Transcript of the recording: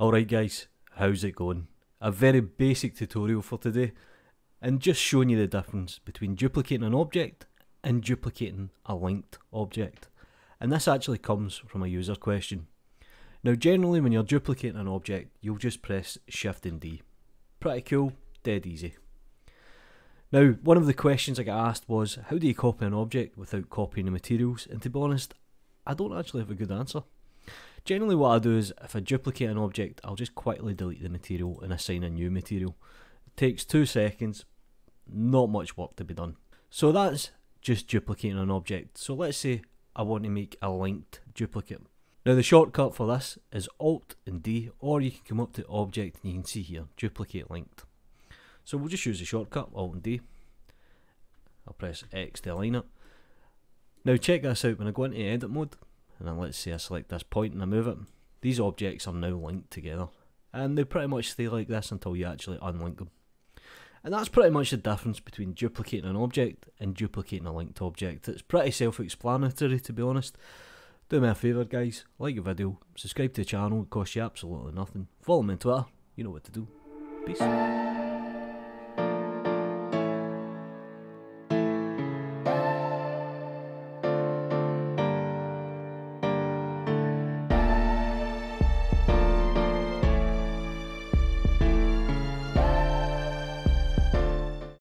Alright guys, how's it going? A very basic tutorial for today, and just showing you the difference between duplicating an object and duplicating a linked object. And this actually comes from a user question. Now generally when you're duplicating an object, you'll just press Shift and D. Pretty cool, dead easy. Now one of the questions I got asked was, how do you copy an object without copying the materials? And to be honest, I don't actually have a good answer. Generally what I do is, if I duplicate an object, I'll just quickly delete the material and assign a new material. It takes 2 seconds, not much work to be done. So that's just duplicating an object. So let's say I want to make a linked duplicate. Now the shortcut for this is Alt and D, or you can come up to Object and you can see here, Duplicate Linked. So we'll just use the shortcut, Alt and D. I'll press X to align it. Now check this out, when I go into edit mode, and then let's say I select this point and I move it, these objects are now linked together. And they pretty much stay like this until you actually unlink them. And that's pretty much the difference between duplicating an object and duplicating a linked object. It's pretty self-explanatory, to be honest. Do me a favour guys, like your video, subscribe to the channel, it costs you absolutely nothing. Follow me on Twitter, you know what to do. Peace.